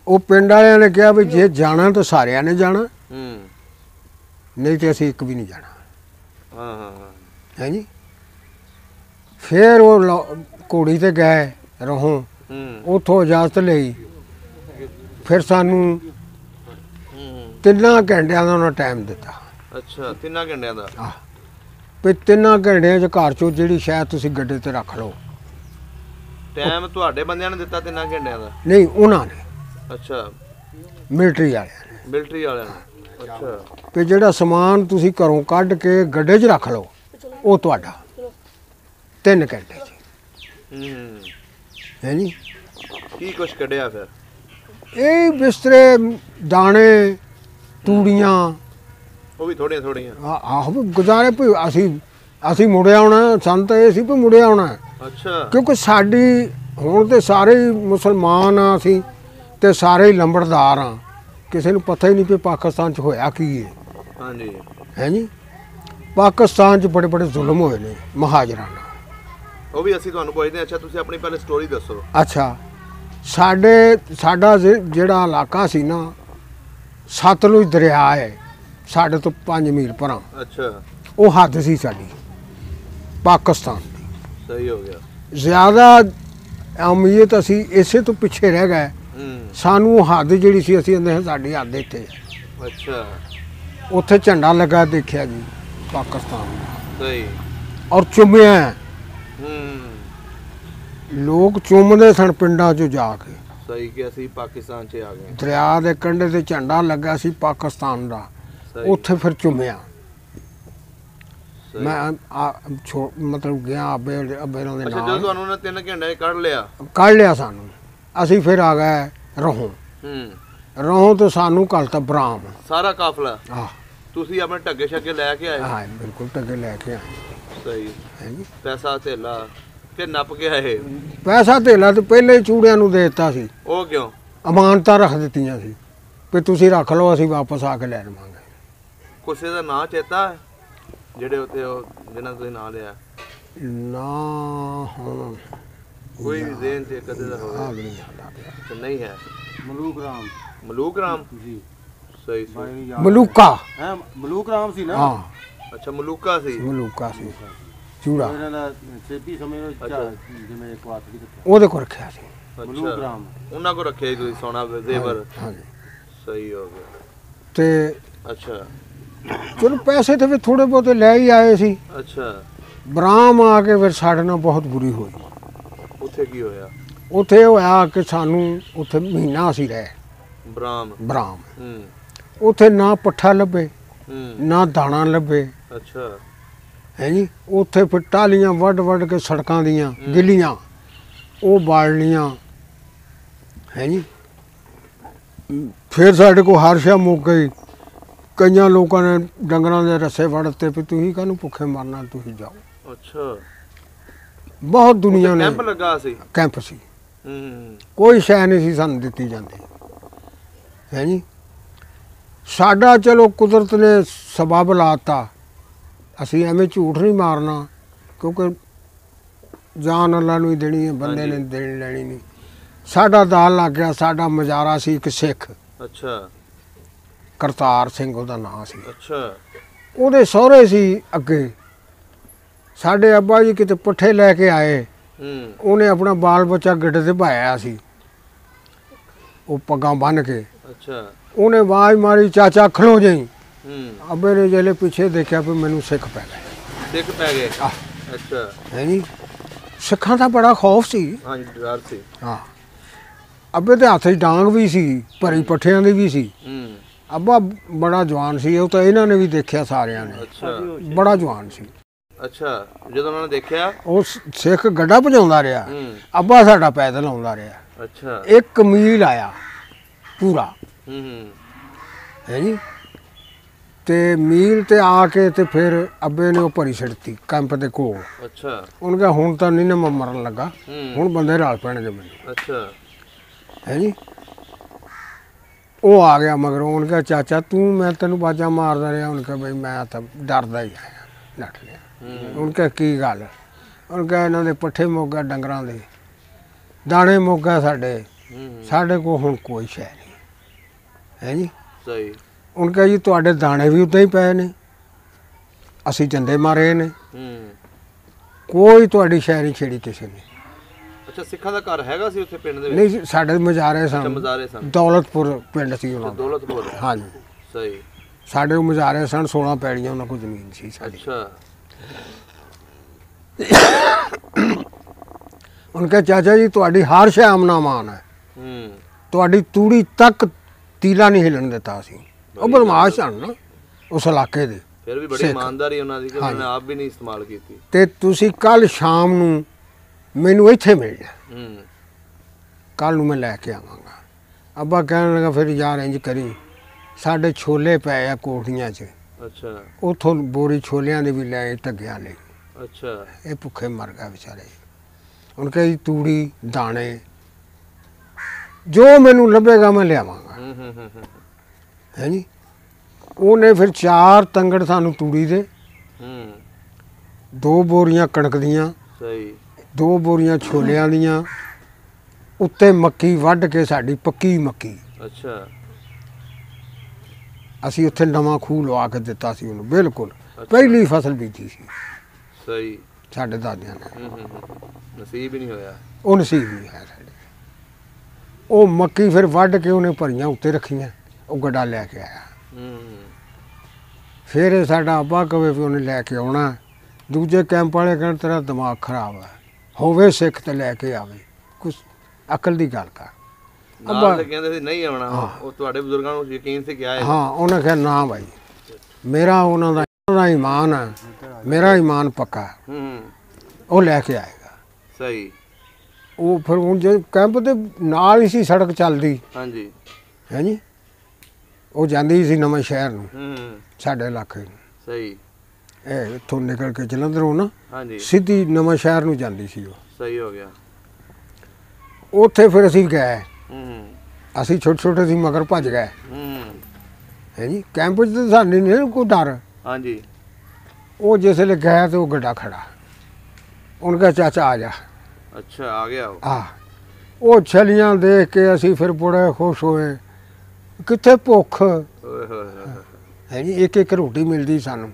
ਉਹ ਪਿੰਡ ਵਾਲਿਆਂ ਨੇ ਕਿਹਾ ਵੀ ਜੇ ਜਾਣਾ ਤਾਂ ਸਾਰਿਆਂ ਨੇ ਜਾਣਾ। ਨਹੀਂ ਤੇ ਅਸੀਂ ਇੱਕ ਵੀ ਨਹੀਂ ਜਾਣਾ। ਹਾਂ ਹਾਂ ਹੈ ਜੀ। ਫਿਰ ਉਹ ਘੋੜੀ ਤੇ ਗਏ ਰਹੋ। ਉੱਥੋਂ ਇਜਾਜ਼ਤ ਲਈ। ਫਿਰ ਸਾਨੂੰ 3 ਘੰਟਿਆਂ ਦਾ ਉਹਨਾਂ ਟਾਈਮ ਦਿੱਤਾ। ਅੱਛਾ 3 ਘੰਟਿਆਂ ਦਾ। ਹਾਂ ਵੀ 3 ਘੰਟਿਆਂ 'ਚ ਘਰ 'ਚੋਂ ਜਿਹੜੀ ਸ਼ਾਇਦ ਤੁਸੀਂ ਗੱਡੇ 'ਤੇ ਰੱਖ ਲਓ। ਟਾਈਮ ਤੁਹਾਡੇ ਬੰਦਿਆਂ ਨੇ ਦਿੱਤਾ 3 ਘੰਟਿਆਂ ਦਾ? ਨਹੀਂ ਉਹਨਾਂ ਨੇ। ਅੱਛਾ ਮਿਲਟਰੀ ਵਾਲਿਆਂ ਨੇ। ਮਿਲਟਰੀ ਵਾਲਿਆਂ ਨੇ। ਅੱਛਾ ਵੀ ਜਿਹੜਾ ਸਮਾਨ ਤੁਸੀਂ ਘਰੋਂ ਕੱਢ ਕੇ ਗੱਡੇ 'ਚ ਰੱਖ ਲਓ ਉਹ ਤੁਹਾਡਾ 3 ਘੰਟੇ 'ਚ। ਹੈ ਜੀ। ਕੀ ਕੁਛ ਕੱਢਿਆ ਫਿਰ? ਇਹ ਬਿਸਤਰੇ ਦਾਣੇ ਤੂੜੀਆਂ ਉਹ ਵੀ ਥੋੜੀਆਂ ਥੋੜੀਆਂ। ਆਹੋ ਗੁਜ਼ਾਰੇ ਭਈ ਅਸੀਂ ਮੁੜਿਆ ਆਉਣਾ। ਸਾਨੂੰ ਤਾਂ ਇਹ ਸੀ ਵੀ ਮੁੜਿਆ ਆਉਣਾ। ਅੱਛਾ ਕਿਉਂਕਿ ਸਾਡੀ ਹੁਣ ਤੇ ਸਾਰੇ ਹੀ ਮੁਸਲਮਾਨ ਆ ਅਸੀਂ ਤੇ ਸਾਰੇ ਹੀ ਲੰਬੜਦਾਰ ਆ। ਕਿਸੇ ਨੂੰ ਪਤਾ ਹੀ ਨਹੀਂ ਕਿ ਪਾਕਿਸਤਾਨ 'ਚ ਹੋਇਆ ਕੀ ਹੈ। ਹਾਂਜੀ ਹੈ ਜੀ। ਪਾਕਿਸਤਾਨ 'ਚ ਬੜੇ ਬੜੇ ਜ਼ੁਲਮ ਹੋਏ ਨੇ ਮਹਾਜਰਾਂ ਨਾਲ। ਉਹ ਵੀ ਅਸੀਂ ਤੁਹਾਨੂੰ ਪੁੱਛਦੇ ਹਾਂ। ਅੱਛਾ ਤੁਸੀਂ ਆਪਣੀ ਪਹਿਲੇ ਸਟੋਰੀ ਦੱਸੋ। ਅੱਛਾ ਸਾਡਾ ਜਿਹੜਾ ਇਲਾਕਾ ਸੀ ਨਾ ਸਤਲੁਜ ਦਰਿਆ ਹੈ साढ़े तो 5 मील पर। अच्छा वो हद सी साड़ी पाकिस्तान की। सही हो गया। ज़्यादा अहमियत असी इसे तो पिछे रह गए। सानू हद जी सी असी आंदे साड़ी हद इतने। अच्छा उत्थे झंडा लगा देखा जी पाकिस्तान। सही। और चुम्या लोग चुमते सन पिंडा चो जाके। सही कि असी पाकिस्तान च आ गए। दरिया के कंढे से झंडा लगा सी पाकिस्तान का। उत्थे फिर चुम्या मैं मतलब गया अबे जो 3 घंटे कढ़ लिया सानू। असी फिर आ गए रहों तो सानू कलता बराम सारा काफला। हाँ तुसी अपने ढगे छगे लैके आए? हाँ बिल्कुल ढगे लैके आए। सही है जी। पैसा धेला के नप के आए? पैसा धेला तो पहले ही चूड़िया नू दे दिता सी। ओ क्यों? अमानता रख दित्तियां सी भी तुसी रख लो असी वापस आके लै लवांगे। कुछ दा नाम चेता है जेडे उते जिन्हां तुसीं नाम लिया ना? हुण कोई ज़हन ते कदे दा होवे नहीं है। मलूक राम जी। सही सही। मलूका है मलूक राम सी ना? हां। अच्छा मलूका सी चूड़ा मेरा ना सेबी समय नो जिमे एक बात की ओदे को रखया सी। मलूक राम उना को रखया तुसीं सोना जेवर? हां जी। सही हो गया ते। अच्छा चलो पैसे तो फिर थोड़े बहुत ले ही आए सी। अच्छा बराम आके फिर साढ़े नाल बहुत बुरी हुई। उत्थे की होया? उत्थे होया कि सानू उत्थे महीना असी रहे बराम। उत्थे ना पट्ठा लभे ना दाना लभे। अच्छा है जी। उत्थे फिर टालियां वड़ के सड़कां दियां गिलियां ओह बालनियां है जी। फिर साढ़े को हर शा मुक गई। कई लोगों ने डंगरों के रस्से वड़ते भी तुम कहू भुखे मरना तुम जाओ। अच्छा बहुत दुनिया ने कैंप लगा सी। कैंप सी कोई शह नहीं सी सानू दिती जाती है जी। साडा चलो कुदरत ने सबब लाता। असी एवें झूठ नहीं मारना क्योंकि जान अल्लाह नू ही देनी है बंदे ने देनी लैनी नहीं। साडा दाल लग गया। साडा मजारा सी एक सिख। अच्छा करतार सिंह ओहदा नाम सी। अच्छा ओहदे सहुरे सी अगे। साडे अब्बा जी किते पट्ठे लैके आए। उन्हें अपना बाल बच्चा गड्ढे ते पाया सी ओ पग्गां बन के। अच्छा उन्हें आवाज मारी चाचा खलो जाई। अब्बे ने जेले पिछे देखा पे मैनू सिख पै गए। सिख पै गए। अच्छा है जी। सिखां दा बड़ा खौफ सी। हां डर सी। हां अबे ते हाथ डांग भी सी भरी पट्ठियां दी भी सी। ਅੱਬਾ ਬੜਾ ਜਵਾਨ ਸੀ ਉਹ ਤਾਂ ਇਹਨਾਂ ਨੇ ਵੀ ਦੇਖਿਆ ਸਾਰਿਆਂ ਨੇ। ਅੱਛਾ ਬੜਾ ਜਵਾਨ ਸੀ। ਅੱਛਾ ਜਦੋਂ ਉਹਨਾਂ ਨੇ ਦੇਖਿਆ ਉਹ ਸਿੱਖ ਗੱਡਾ ਭਜਾਉਂਦਾ ਰਿਹਾ ਅੱਬਾ ਸਾਡਾ ਪੈਦਲ ਆਉਂਦਾ ਰਿਹਾ। ਅੱਛਾ ਇੱਕ ਮੀਲ ਆਇਆ ਪੂਰਾ है जी ते मील ते आके ते फिर अब्बे ने वो भरी छड़ती कैंप के कोल। अच्छा उनका हुण तां नहीं ना मरन लगा हुण बंदे रल पैणगे मैनूं। अच्छा है जी वो आ गया मगर उनका चाचा तू मैं तेन बाजा मारदा रहा उनका बई मैं तां डरदा ही आया नट लिया उनका की गल उनका इन्हां दे पट्ठे मुक गए डंगरां दे दाणे मुक गए साडे साडे कोल हुण कोई शै नहीं है जी सही। उनका जी तुहाडे दाणे भी उदां ही पए ने असीं जंदे मारे ने कोई तुहाडी शै नहीं छेड़ी किसी ने। अच्छा सिखां दा घर हैगा सी उत्थे पिंड दे विच नहीं साडे मजारे सन दौलतपुर पिंड सी उहनां दा दौलतपुर हां जी सही साडे ओ मजारे सन 16 पैड़ियां उहनां कोल ज़मीन सी साडी। अच्छा उनका चाचा जी तुहाडी हर शै आमना मान है तुहाडी तूड़ी तक तीला नहीं हिलन देता असी वो बदमाश सन ना उस इलाके दे फिर भी बड़ी ईमानदारी उन्हां दी कि उन्हां ने आप भी नहीं इस्तेमाल कीती ते तुसीं कल शाम नूं मैनूं इत्थे मिलना कल नूं मैं लैके आवांगा। अब्बा कहन लगा फिर यार इंज करी साडे छोले पए आ कोठियां च। अच्छा उथों बोरी छोलियां दी भी लै ढग्गियां ले। अच्छा ये भुखे मर गए बेचारे उनके जी तूड़ी दाणे जो मैनूं लभेगा मैं लियावांगा है जी। उन्हें फिर 4 तंगड़ सानू तूड़ी दे 2 बोरियां कणक दियां सही 2 बोरियां छोलियां दियां उत्ते मक्की वढ़ के साडी पक्की मक्की। अच्छा असी उत्थे नवा खूह लवा के दिता सी उन्हें बिल्कुल। अच्छा। पहली फसल बीजी सी सही साडे दादियां ने नसीब ही नहीं होया ओ नसीब नहीं है साडे वो मक्की फिर वढ़ के उन्हें भरियां उत्ते रखियां वो गड्डा लैके आया फिर साडा अब्बा कवे भी उन्हें लैके आना दूजे कैंप वाले कहन तेरा दिमाग खराब है होवे सिख ते लैके आवे कुछ अकल दी गल कर अब्बा कहंदे सी नहीं आना वो तुहाडे बुजुर्गां नूं यकीन से क्या है हां उन्हें कहा ना भाई मेरा उन्हां दा ईमान है मेरा ईमान पक्का है वो लैके आएगा सही। वो फिर हूँ जो कैंप के नाल ही सी सड़क चलती हाँ जी है जी वो जाती ही सी नवांशहर साडे इलाके सही इतों निकल के जलंधरों ना हाँ जी सीधी नवांशहर नूं जाती सी वो सही हो गया। उत्थे फिर असी गए असी छोटे छोटे सी मगर भज गए है जी कैंप च सानू नहीं कोई डर हाँ जी। वो जिसले गए तो गड्डा खड़ा उनका चाचा आ जा। अच्छा आ गया वो वो छलियां देख के असी फिर बड़े खुश होए कित्थे भुख है जी एक एक रोटी मिलती सानू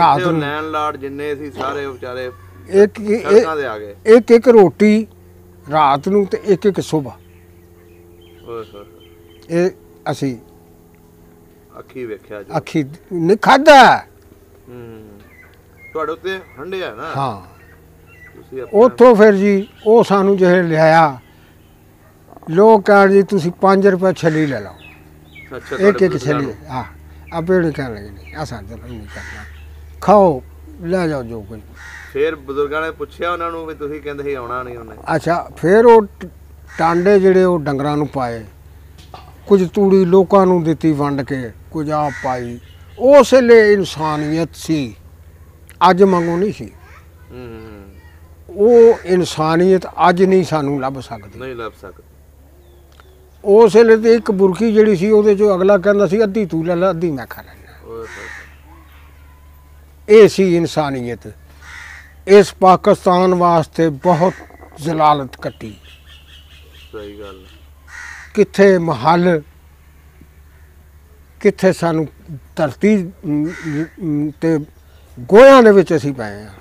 रात नूं लैन लाड़ जिन्ने सी सारे बेचारे एक एक रोटी रात नूं ते एक एक सुबह ये असी अखी वेख्या अखी नहीं खादा तुहाडे उत्ते हंडे है ना हां उतो फिर जी वो सानू जो लिया लोग कह जी तुम 5 रुपये छली ले लो एक एक छली हाँ आप कहने लगे नहीं असा चलो नहीं करना खाओ लै जाओ जो कुछ। फिर बजुर्गों ने पूछा उन्होंने भी तुम कहते ही आना नहीं उन्हें। अच्छा फिर वो टांडे जोड़े वो डंगर पाए कुछ तूड़ी लोगों दी वंड के कुछ आप पाई उस इंसानियत सी अज मंगो नहीं सी वो इंसानियत अज नहीं सानू लभ सकदी नहीं लभ सकदी। उस वेले ते एक बुरकी जिहड़ी सी उहदे चों अगला कहंदा सी अद्धी तू लै लै अद्धी मैं खा लैना ये सी इंसानियत। इस पाकिस्तान वास्ते बहुत जलालत कट्टी सही गल कित्थे महल कित्थे सानू धरती ते गोहिआं दे विच असीं पए आं।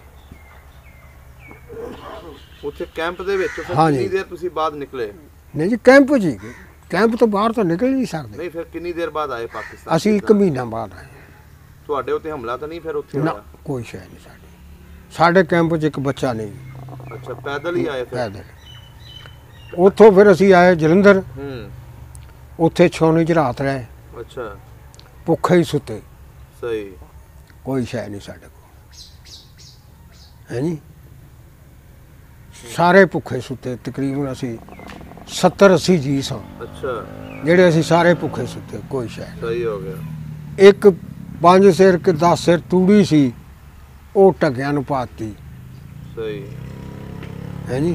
ਉੱਥੇ ਕੈਂਪ ਦੇ ਵਿੱਚ ਕਿੰਨੀ ਦੇਰ ਤੁਸੀਂ ਬਾਅਦ ਨਿਕਲੇ ਨਹੀਂ ਜੀ ਕੈਂਪ ਜੀ ਕੈਂਪ ਤੋਂ ਬਾਹਰ ਤਾਂ ਨਿਕਲ ਨਹੀਂ ਸਕਦੇ ਨਹੀਂ ਫਿਰ ਕਿੰਨੀ ਦੇਰ ਬਾਅਦ ਆਏ ਪਾਕਿਸਤਾਨ ਅਸੀਂ 1 ਮਹੀਨਾ ਬਾਅਦ ਆਏ। ਤੁਹਾਡੇ ਉੱਤੇ ਹਮਲਾ ਤਾਂ ਨਹੀਂ ਫਿਰ ਉੱਥੇ ਹੋਇਆ ਨਾ ਕੋਈ ਸ਼ੈ ਨਹੀਂ ਸਾਡੇ ਕੈਂਪ 'ਚ ਇੱਕ ਬੱਚਾ ਨਹੀਂ। ਅੱਛਾ ਪੈਦਲ ਹੀ ਆਏ ਫਿਰ ਪੈਦਲ ਉੱਥੋਂ ਫਿਰ ਅਸੀਂ ਆਏ ਜਲੰਧਰ ਉੱਥੇ ਛੋਣੀ ਚ ਰਾਤ ਰਹੇ। ਅੱਛਾ। ਭੁੱਖੇ ਹੀ ਸੁੱਤੇ। ਸਹੀ। ਕੋਈ ਸ਼ੈ ਨਹੀਂ ਸਾਡੇ ਕੋਲ। ਹੈ ਜੀ। सारे भुखे सुते तकरीबन असी 70-80 जी सां। अच्छा। जेड़े असी सारे भुखे सुते कोई शायद सही हो गया। एक 5 सिर के 10 सिर तूड़ी सी ओ टकियां नूं पाती। सही है जी।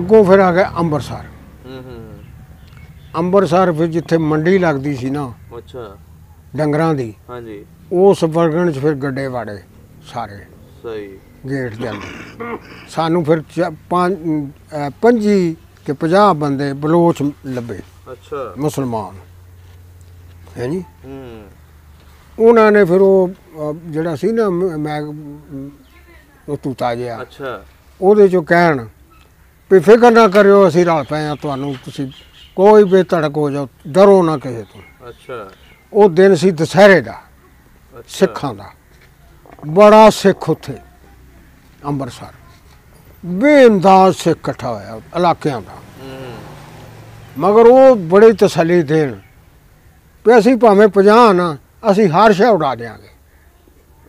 अगों फिर आ गया अंबरसर। अंबरसर फिर जिथे मंडी लगदी सी ना। अच्छा। डंगरां दी। हां जी। उस वर्गन च फिर गड्डे वाड़े सारे। सही। गेट दे अंदर सानू फिर 25 बंदे बलोच लभे। अच्छा। मुसलमान है जी। उन्होंने फिर वो जड़ा सी ना मैं वो तूता जिहा। अच्छा। ओहदे चो कहन भी फिक्र ना करो असीं रल पए आ तुहानू, तुसीं कोई बेधड़क हो जाओ, डरो ना किसे तों। अच्छा। वो दिन सी दशहरे दा। अच्छा। सिखां दा बड़ा सिख उत्थे ਅੰਮ੍ਰਿਤਸਰ बेअंदाज से इकट्ठा होया इलाकों का। मगर वो बड़ी तसली देन भी असी भावें 50 ना असी हर शह उड़ा देंगे,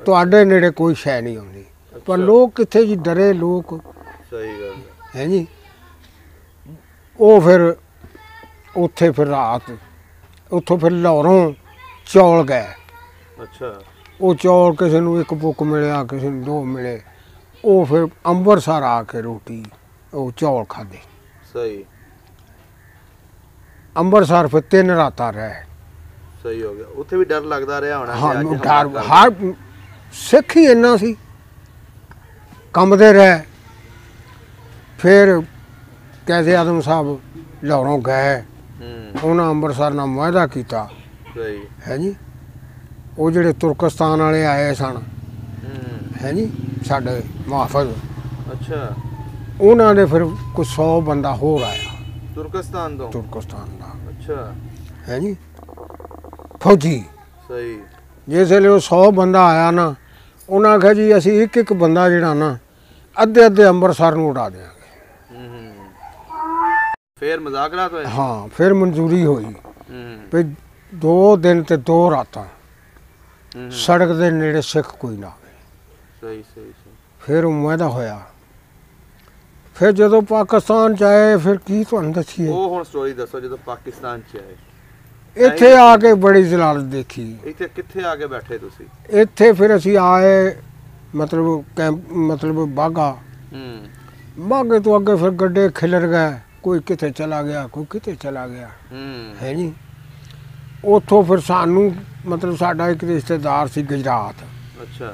तुहाडे नेड़े कोई शह नहीं आउंदी। पर लोग कित्थे जी डरे लोग। सही गल है जी। वो फिर उत्थे फिर रात उत्थों फिर लाहौरों चौल गए। अच्छा। वो चौल किसी नूं 1 पुक मिलिया, किसी नूं 2 मिले। ਉਹ ਫਿਰ ਅੰਮ੍ਰਿਤਸਰ ਆ ਕੇ ਰੋਟੀ ਉਹ ਚੌਲ ਖਾਦੇ। ਸਹੀ। ਅੰਮ੍ਰਿਤਸਰ ਫਿਰ 3 ਰਾਤਾਂ ਰਹੇ। ਸਹੀ ਹੋ ਗਿਆ। ਉੱਥੇ ਵੀ ਡਰ ਲੱਗਦਾ ਰਿਹਾ ਹੋਣਾ। ਹਾਂ। ਹਰ ਸਿੱਖ ਹੀ ਇੰਨਾ ਸੀ ਕੰਬਦੇ ਰਹੇ। ਫਿਰ ਕੈਸੇ ਆਦਮ ਸਾਹਿਬ ਲਾਹੌਰੋਂ ਗਏ। ਉਹਨਾਂ ਅੰਮ੍ਰਿਤਸਰ ਨਾਲ ਵਾਅਦਾ ਕੀਤਾ। ਸਹੀ ਹੈ ਜੀ। ਉਹ ਜਿਹੜੇ ਤੁਰਕਸਤਾਨ ਵਾਲੇ ਆਏ ਸਨ है जी साढ़े मुहाफिज। अच्छा। उन्होंने फिर कुछ 100 बंदा होर आया तुर्कस्तान का। अच्छा है जी फौजी। सही। जिसले वो 100 बंदा आया ना उन्हें आख्या जी असी 1-1 बंदा जिहड़ा ना अद्धे अंबरसर नूं उड़ा देंगे। फिर मुज़ाकरात होए। हाँ। फिर मंजूरी होई भी 2 दिन ते 2 रातां सड़क दे नेड़े सिख कोई ना। सही। फिर मुआहदा होया। फिर जो पाकिस्तान च आए फिर की तुहानू दसीए। ओह हुण स्टोरी दसो जो पाकिस्तान च आए। इत्थे आके बड़ी जलालत देखी। इत्थे कित्थे आके बैठे तुसी? इत्थे फिर असी आए मतलब कैंप मतलब बागा। बागे तो अगे फिर गड्डे खिलर गए, कोई कित्थे चला गया, कोई कित्थे चला गया है जी। उथों फिर सानू मतलब साडा एक रिश्तेदार सी गुजरात। अच्छा।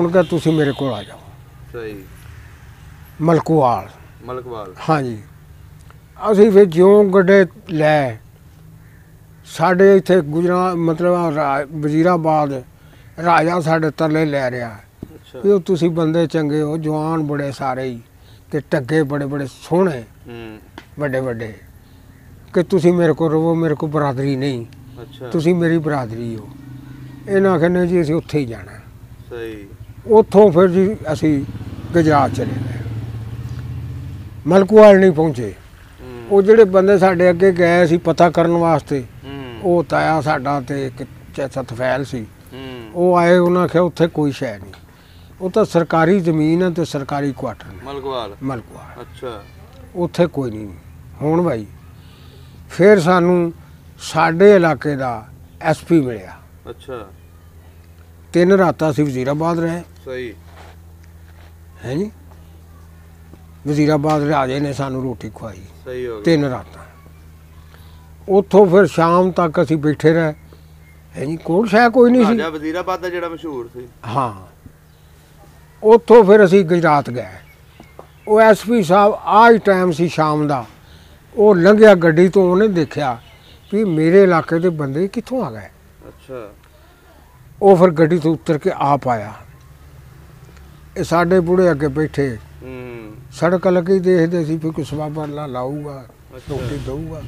उनका तुसी मेरे को आ जाओ। सही। मलकवाल। हाँ जी। असी फिर ज्यों गड्डे लै साढ़े इतने गुजरात मतलब वजीराबाद राजा साढ़े तरले लै रहा। अच्छा। भी तुसी बंदे चंगे हो, जवान बड़े सारे ही ते टग्गे बड़े सोहने बड़े कि तुसी मेरे को रवो, मेरे को बरादरी नहीं। अच्छा। तुसी मेरी बरादरी हो। इन्हें आखने जी असी उत्थे ही जाना। सही। उतों फिर जी असी गुजरात चले गए। मलकवाल नहीं पहुँचे। वो जोड़े बंदे साढ़े अगे गए सी पता करन वास्ते, वो ताया साडा ते एक चाचा तफैल सी, वो आए। उन्हें आख्या उत्थे कोई शै नहीं, वो तो सरकारी जमीन है तो सरकारी क्वार्टर मलकवाल। अच्छा। उत्थे कोई नहीं हुण भाई। फिर सानू साडे इलाके का SP मिलिया। अच्छा। 3 रात असी वजीराबाद रहे। सही है जी। वजीराबाद राजे ने सानू रोटी खुआई। सही हो गया। 3 रातां उतों फिर शाम तक असी बैठे रहे है जी। कोल शह कोई नहीं सी। वजीराबाद दा जेड़ा मशहूर सी। हाँ। उतों फिर असी गुजरात गए। वो SP साहब आज टाइम सी शाम का, वो लंघिया गड्डी तो उन्हें देखा कि मेरे इलाके के बंदे कितों आ गए। अच्छा। वो फिर गड्डी तो उतर के आप आया। ये साढ़े बूढ़े अगे बैठे सड़क लगी देखते सी भी कोई सवाबा लाऊगा रोटी दूगा।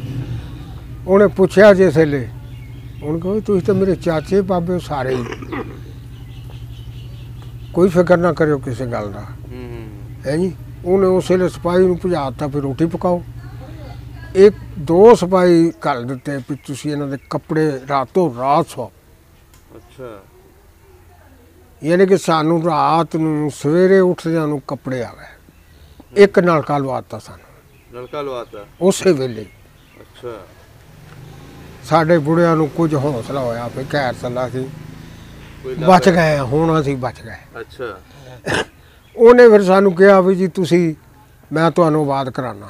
उन्हें पूछा जिस वे उन्हें कहो तुम तो मेरे चाचे बाबे सारे ही, कोई फिक्र ना करो किसी गल का है जी। उन्हें उस वे सिपाही भुजाता फिर रोटी पकाओ। एक दो सफाई कर देते भी तुसी इन्हां दे कपड़े रातों रात सो। अच्छा, यानी कि सानू रात नू सवेरे उठदियां नू कपड़े आ गए। एक नलका लवाता सानू, नलका लवाता उसे वेले। अच्छा, साडे बुढ़ियां नू कुछ हौसला होया फिर खैर सला सी बच गए, होना सी बच गए। अच्छा, उन्हें फिर सानू कहा भी जी तुसी, मैं तुहानू आबाद कराना।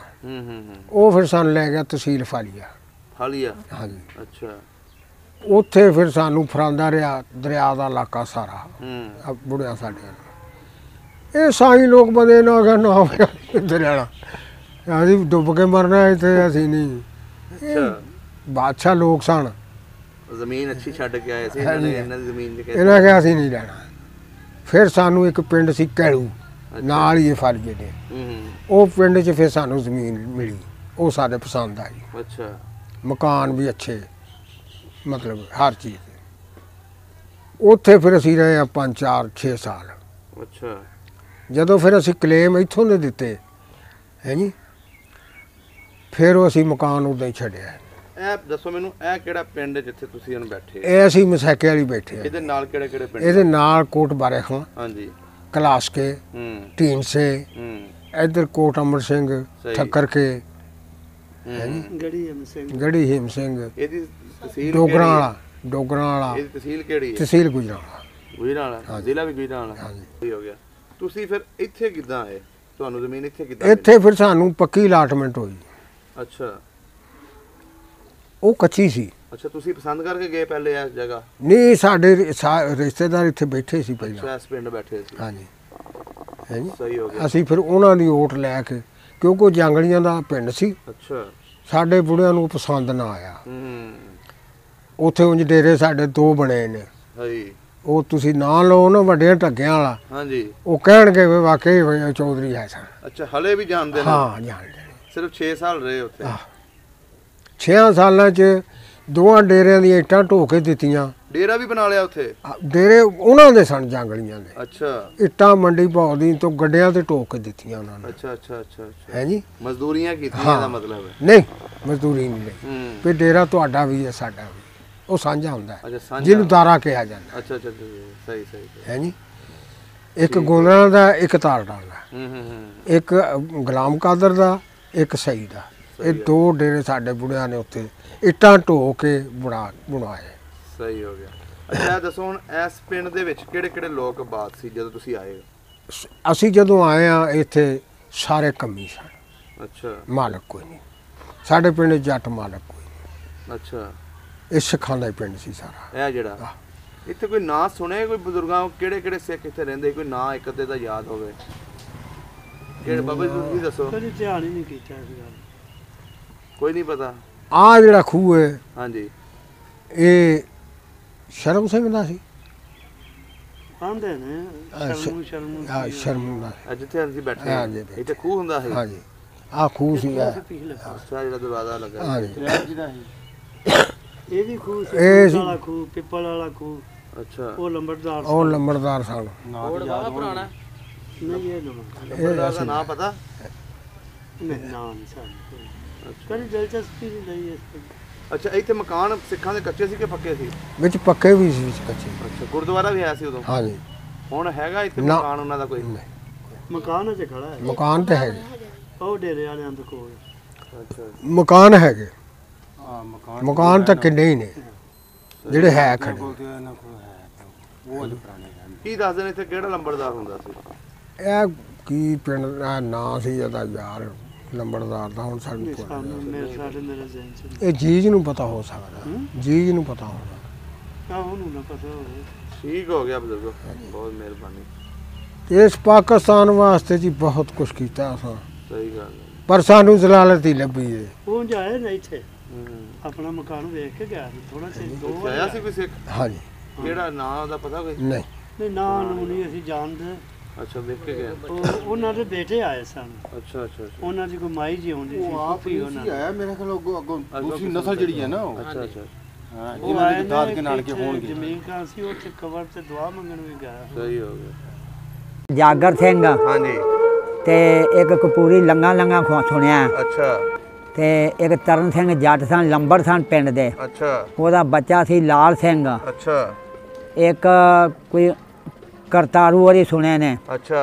वो फिर सानू लै गया तहसील फालिया। फालिया, हाँ जी। अच्छा, उत्थे फिर सानू फरांदा रहा दरिया का इलाका सारा बुढ़िया साढ़े। ये साई लोग बंदे ना गया ना दरियाना अभी डुब के मरना है तो असी नहीं। बादशाह लोग सन, जमीन अच्छी छड्ड के आए सी, इन्हां के असी नहीं रहना। फिर सानू एक पिंड सी कैलू नाल ही फालिए दे, वो पिंड च फिर सानू जमीन मिली, वो सारे पसंद आई। अच्छा, मकान भी अच्छे, मतलब हर चीज़। उत्थे फिर असी रहे 5 4 6 साल। अच्छा, जदों फिर असी क्लेम इत्थों दे दिते है जी, फिर असी मकान उदां ही छड्डिया। दसो मैनू ए केड़ा पिंड जिथे तुसीं हुण बैठे? ए असी मसैके वाली बैठे। इहदे नाल केड़े केड़े पिंड? इहदे नाल कोट बारे खां, हां जी, कलासके, टीनसे, इधर कोट अमर सिंह, ठक्कर के, गढ़ी हेम सिंह, डोगरा वाला, डोगरा वाला। तहसील केड़ी है? तहसील गुजरांवाला। गुजरांवाला जिला भी गुजरांवाला, हां जी, हो गया। तुसीं फिर इत्थे किदां आए? तुहानू ज़मीन इत्थे किदां? इत्थे फिर सानू पक्की अलाटमेंट होई। अच्छा, वो कच्ची सी। अच्छा, तुसी पसंद करके गए पहले इस जगह? नहीं, साडे रिश्तेदार इत्थे बैठे सी पहले। अच्छा, इस पिंड बैठे सी। हां जी, है जी, सही हो गया। असी फिर उन्हां दी ओट लैके, क्योंकि जंगलियां दा पिंड सी। अच्छा, साडे बुढ़ियां नू पसंद ना आया। उत्थे उंज डेरे साडे 2 बने ने। हां जी, वो तुसी ना लो ना वड्डे ढग्गियां वाला। हां जी, वो कहणगे वे वाकई चौधरी है सन। अच्छा, हले भी जानदे ने? हां, जानदे ने। सिर्फ 6 साल रहे उत्थे। 6 सालों च 2 डेरिया दी ईटां ढो के दित्तियां। डेरा भी बना लिया उत्थे? डेरे उन्हां दे सन, जंगलियां दे। अच्छा, ईटां मंडी भाव दी तो गड्डियां ते ढो के दित्तियां उन्हां ने। अच्छा अच्छा अच्छा अच्छा, है जी, मजदूरियां कीतियां दा मतलब है? नहीं, मजदूरी नहीं लई पे डेरा तुहाडा भी है साडा भी, ओ सांझा हुंदा है। अच्छा, जिन्नू दारा कहा जांदा। अच्छा अच्छा, सही सही है जी। एक गोलरा दा, एक तारड़ा दा, एक गुलाम कादर दा, एक सही दा। ये 2 डेरे साडे बुढ़िया ने उत्थे इट्टां ढो के बुनाए। सही हो गया। अच्छा, दसो हुण इस पिंड दे विच किहड़े-किहड़े लोग बात सी जदों तुसीं आए? असीं जदों आए आ इत्थे सारे कम्मी सन। अच्छा, मालक कोई नहीं साडे पिंड, जट मालक कोई नहीं। अच्छा, ये सिखां दा पिंड सी सारा। ए जिहड़ा इत्थे कोई नां सुने कोई बजुर्गां किहड़े-किहड़े सिख इत्थे रहिंदे, कोई नां इक अद्दे दा याद होवे? किहड़े बाबा जी तुसीं दसो? कदे ध्यान ही नहीं कीता इस गल। कोई नहीं पता। आ जिहड़ा खूह है, हां जी, ये शर्म सिंह दा सी। आंदे ने शर्म शर्म, हां शर्म दा। जिथे असीं बैठे हां जी, इत्थे खूह हुंदा है। हां जी, आ खूह सी। सारा जिहड़ा दरवाजा लगा है जिहड़ा है, ये भी खूह सी, वाला खूह, पिपल वाला खूह। अच्छा, ओ लंबड़दार, ओ लंबड़दार साल नाम याद पुराना नहीं है। लंबड़दार दा नाम पता नहीं, नाम साल करी दिलचस्पी नहीं है इसकी। अच्छा, इथे मकान सिखां दे कच्चे सी के पक्के सी? विच पक्के भी सी, कच्चे। अच्छा, गुरुद्वारा भी है सी उदों? हां जी। हुण हैगा इथे मकान उनां दा कोई? मकान ते खड़ा है। मकान ते है ओ डेरे वालेयां दे कोल। अच्छा, मकान है के? हां, मकान मकान तक नहीं ने जेडे है खड़े बोलते हैं ना कोई है वो जो पुराने हैं। की दस दिन इथे केड़ा लंबड़दार हुंदा सी? ए की पिंड दा नाम सी जदा यार लंबड़दार दा हुण साडे कोल। ए जीज नू पता हो सकदा, जीज नू पता होगा। हां, हुण ना पता हो। ठीक हो गया बजुर्गो, बहुत मेहरबानी। इस पाकिस्तान वास्ते जी बहुत कुछ कीता असां। सही गल है, पर सानू जलालत ही लभी है। हुण जाए ना इथे अपना मकान देख के गया थोड़ा से दो आया सी कोई सिख? हां जी, केड़ा नाम दा पता कोई? नहीं नहीं, नाम नू नहीं असीं जानदे। अच्छा, देख के गए? उन्हां दे बेटे आए सन। अच्छा अच्छा, उन्हां दी कोई माई जी होंदी सी, आप ही उन्हां दा है मेरे ख्याल। अगो दूसरी नस्ल जड़ी है ना। अच्छा अच्छा, हां, जिन्हां दे दाद के नाल के होणगे। जमीन का सी ओथे कवर ते दुआ मंगण वी गया। सही हो गया। जागर सिंह, हां जी, ते एक कपूरी लंगा लंगा सुनया। अच्छा, ते एक तरन सिंह जट सन लंबर सन पिंड दे। अच्छा। ओदा बच्चा सी लाल सिंह। अच्छा। एक कोई करतारू वाली सुने ने। अच्छा।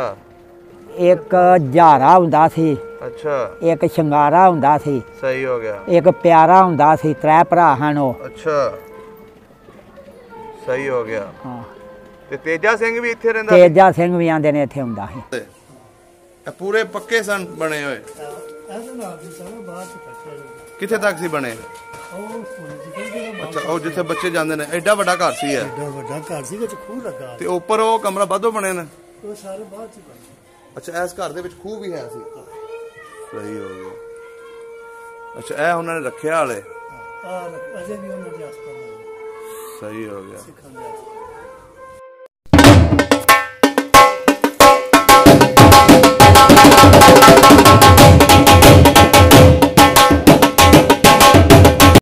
एक झारा हुंदा सी। अच्छा। एक शंगारा हुंदा सी। सही हो गया। एक प्यारा हुंदा सी, त्रै भरा हन ओ। अच्छा। सही हो गया। हां। ते तेजा सिंह भी इत्थे रहंदा। तेजा सिंह भी आंदे ने इत्थे हुंदा है। पूरे पक्के सन बने हुए। किथे तक सी बने? अच्छा, और जिथे बच्चे जांदे ने एडा बड़ा घर सी है। एडा बड़ा घर सी विच खूह लगा ते ऊपर ओ कमरा बादो बने ने। ओ सारे बाद च बने। अच्छा, इस घर दे विच खूह भी है सी। सही हो गया। अच्छा, ए उन्होंने रखे हाले। हां, अजे भी उन्होंने आसपास। सही हो गया।